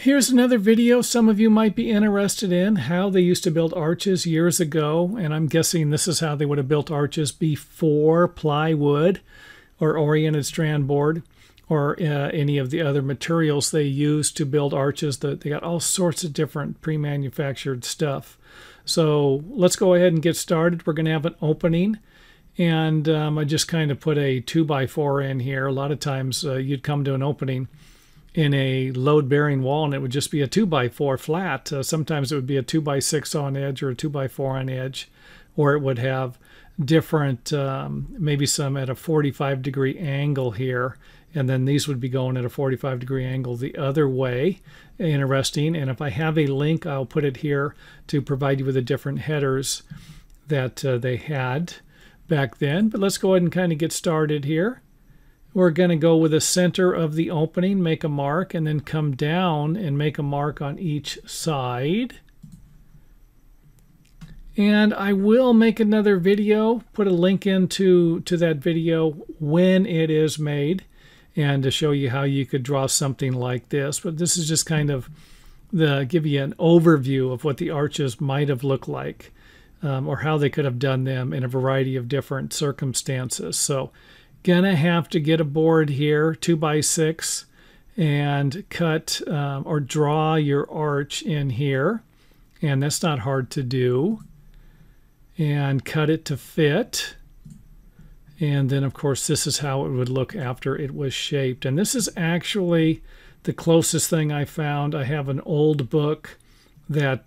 Here's another video some of you might be interested in, how they used to build arches years ago, and I'm guessing this is how they would have built arches before plywood or oriented strand board or any of the other materials they used to build arches. They got all sorts of different pre-manufactured stuff. So let's go ahead and get started. We're going to have an opening. And I just kind of put a 2x4 in here. A lot of times you'd come to an opening in a load-bearing wall and it would just be a 2x4 flat. Sometimes it would be a 2x6 on edge or a 2x4 on edge. Or it would have different, maybe some at a 45-degree angle here. And then these would be going at a 45-degree angle the other way. Interesting. And if I have a link, I'll put it here to provide you with the different headers that they had back then. But let's go ahead and kind of get started here. We're going to go with the center of the opening, make a mark, and then come down and make a mark on each side. And I will make another video, put a link to that video when it is made, and to show you how you could draw something like this. But this is just kind of give you an overview of what the arches might have looked like. Or how they could have done them in a variety of different circumstances. So gonna have to get a board here, 2x6, and cut or draw your arch in here, and that's not hard to do, and cut it to fit. And then of course this is how it would look after it was shaped. And this is actually the closest thing I found. I have an old book that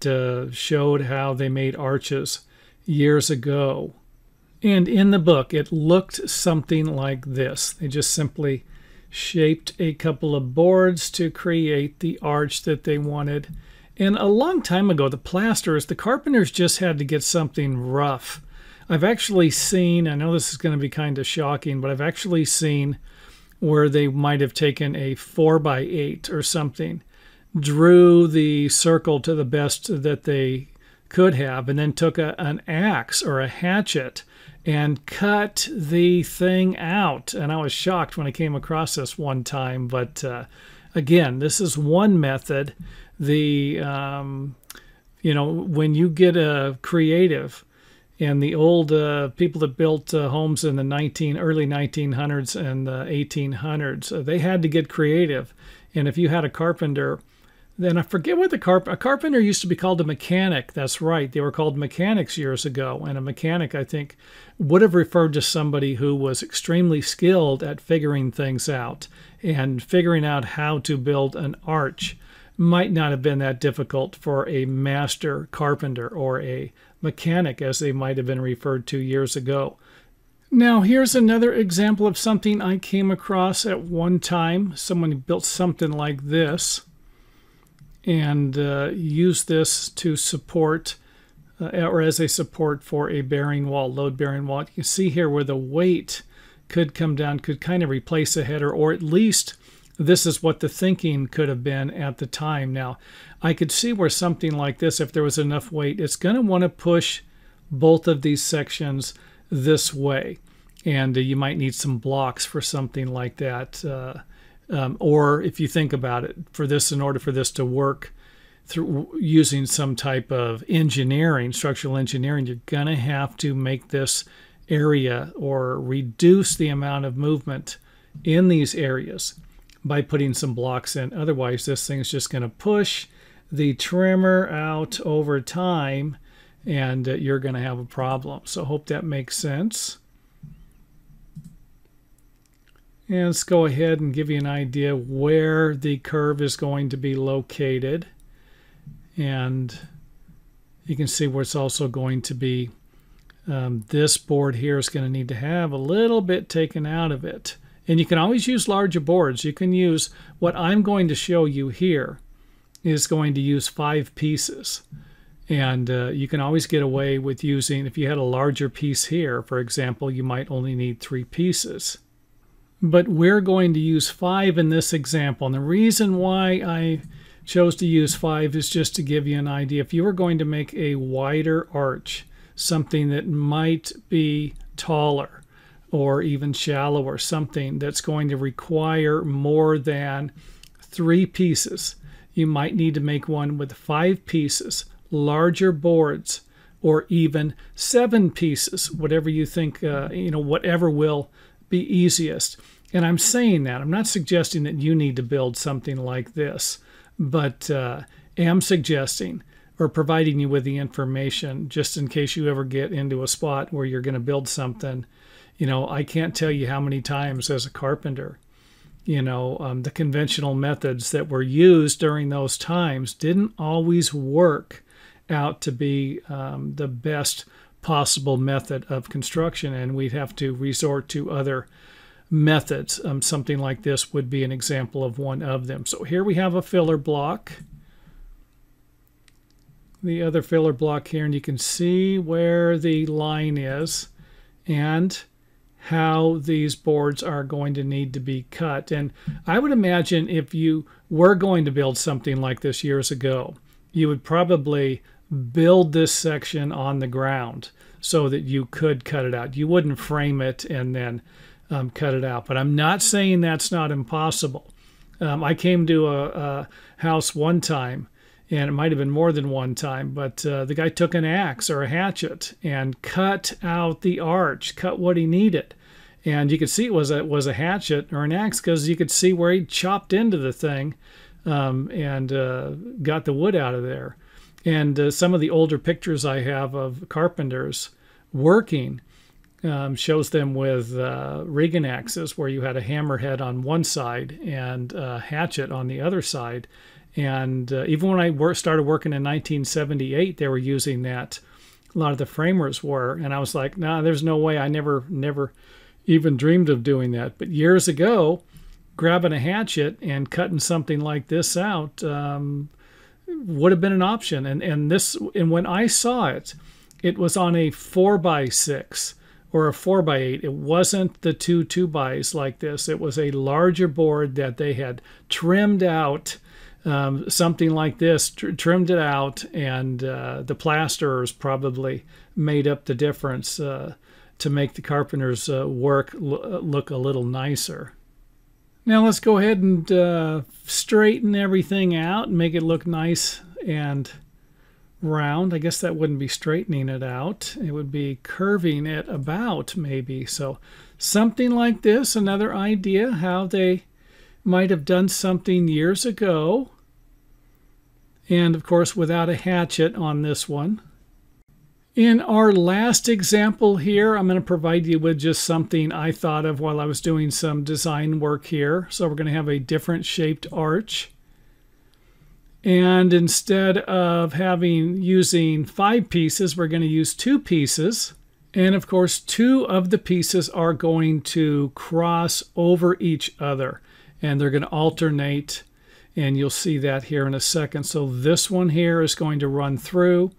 showed how they made arches years ago. And in the book, it looked something like this. They just simply shaped a couple of boards to create the arch that they wanted. And a long time ago, the carpenters just had to get something rough. I've actually seen, I know this is going to be kind of shocking, but I've actually seen where they might have taken a 4x8 or something, drew the circle to the best that they could have, and then took an axe or a hatchet and cut the thing out. And I was shocked when I came across this one time. But again, this is one method. You know, when you get a creative, and the old people that built homes in the early 1900s and the 1800s, they had to get creative. And if you had a carpenter, then I forget what a carpenter used to be called a mechanic. That's right. They were called mechanics years ago. And a mechanic, I think, would have referred to somebody who was extremely skilled at figuring things out. And figuring out how to build an arch might not have been that difficult for a master carpenter or a mechanic, as they might have been referred to years ago. Now here's another example of something I came across at one time. Someone built something like this and used this to support or as a support for a bearing wall, load bearing wall. You can see here where the weight could come down, could kind of replace a header, or at least this is what the thinking could have been at the time. Now I could see where something like this, if there was enough weight, it's going to want to push both of these sections this way, and you might need some blocks for something like that, or if you think about it, in order for this to work through using some type of engineering, structural engineering, you're gonna have to make this area or reduce the amount of movement in these areas by putting some blocks in. Otherwise this thing's just gonna push the trimmer out over time, and you're going to have a problem. So hope that makes sense. And let's go ahead and give you an idea where the curve is going to be located. And you can see where it's also going to be. This board here is going to need to have a little bit taken out of it. And you can always use larger boards. You can use what I'm going to show you here is going to use 5 pieces. And you can always get away with using, if you had a larger piece here, for example, you might only need 3 pieces. But we're going to use 5 in this example. And the reason why I chose to use 5 is just to give you an idea. If you were going to make a wider arch, something that might be taller or even shallower, something that's going to require more than 3 pieces, you might need to make one with 5 pieces, larger boards, or even 7 pieces, whatever you think, whatever will be easiest. And I'm saying that. I'm not suggesting that you need to build something like this, but am suggesting or providing you with the information just in case you ever get into a spot where you're going to build something. You know, I can't tell you how many times as a carpenter, you know, the conventional methods that were used during those times didn't always work out to be the best possible method of construction, and we'd have to resort to other methods. Something like this would be an example of one of them. So here we have a filler block, the other filler block here, and you can see where the line is and how these boards are going to need to be cut. And I would imagine if you were going to build something like this years ago, you would probably build this section on the ground so that you could cut it out. You wouldn't frame it and then cut it out. But I'm not saying that's not impossible. I came to a house one time, and it might have been more than one time, but the guy took an axe or a hatchet and cut out the arch, cut what he needed. And you could see it was a hatchet or an axe because you could see where he chopped into the thing and got the wood out of there. And some of the older pictures I have of carpenters working shows them with rigging axes, where you had a hammerhead on one side and a hatchet on the other side. And even when I started working in 1978, they were using that. A lot of the framers were, and I was like, nah, there's no way. I never even dreamed of doing that. But years ago, grabbing a hatchet and cutting something like this out would have been an option. And when I saw it, it was on a 4x6 or a 4x8. It wasn't the two 2x's like this. It was a larger board that they had trimmed out. Something like this, trimmed it out, and the plasterers probably made up the difference to make the carpenter's work look a little nicer. Now let's go ahead and straighten everything out and make it look nice and round. I guess that wouldn't be straightening it out. It would be curving it about, maybe. So something like this, another idea how they might have done something years ago, and of course without a hatchet on this one. In our last example here, I'm going to provide you with just something I thought of while I was doing some design work here. So we're going to have a different shaped arch, and instead of using 5 pieces, we're going to use 2 pieces. And of course 2 of the pieces are going to cross over each other, and they're going to alternate, and you'll see that here in a second. So this one here is going to run through,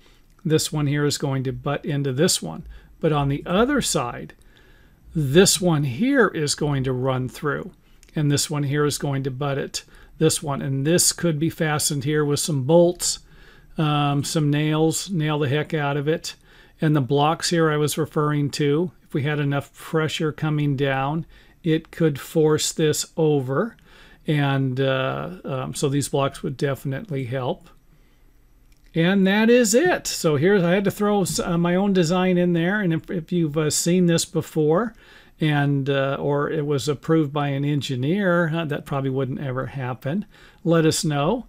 this one here is going to butt into this one. But on the other side, this one here is going to run through, and this one here is going to butt it, this one. And this could be fastened here with some bolts, some nails, nail the heck out of it. And the blocks here I was referring to, if we had enough pressure coming down, it could force this over, and so these blocks would definitely help. And that is it. So here's, I had to throw my own design in there, and if you've seen this before, and or it was approved by an engineer, that probably wouldn't ever happen, let us know.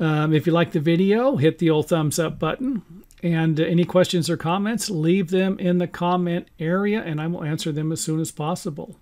If you like the video, hit the old thumbs up button, and any questions or comments, leave them in the comment area, and I will answer them as soon as possible.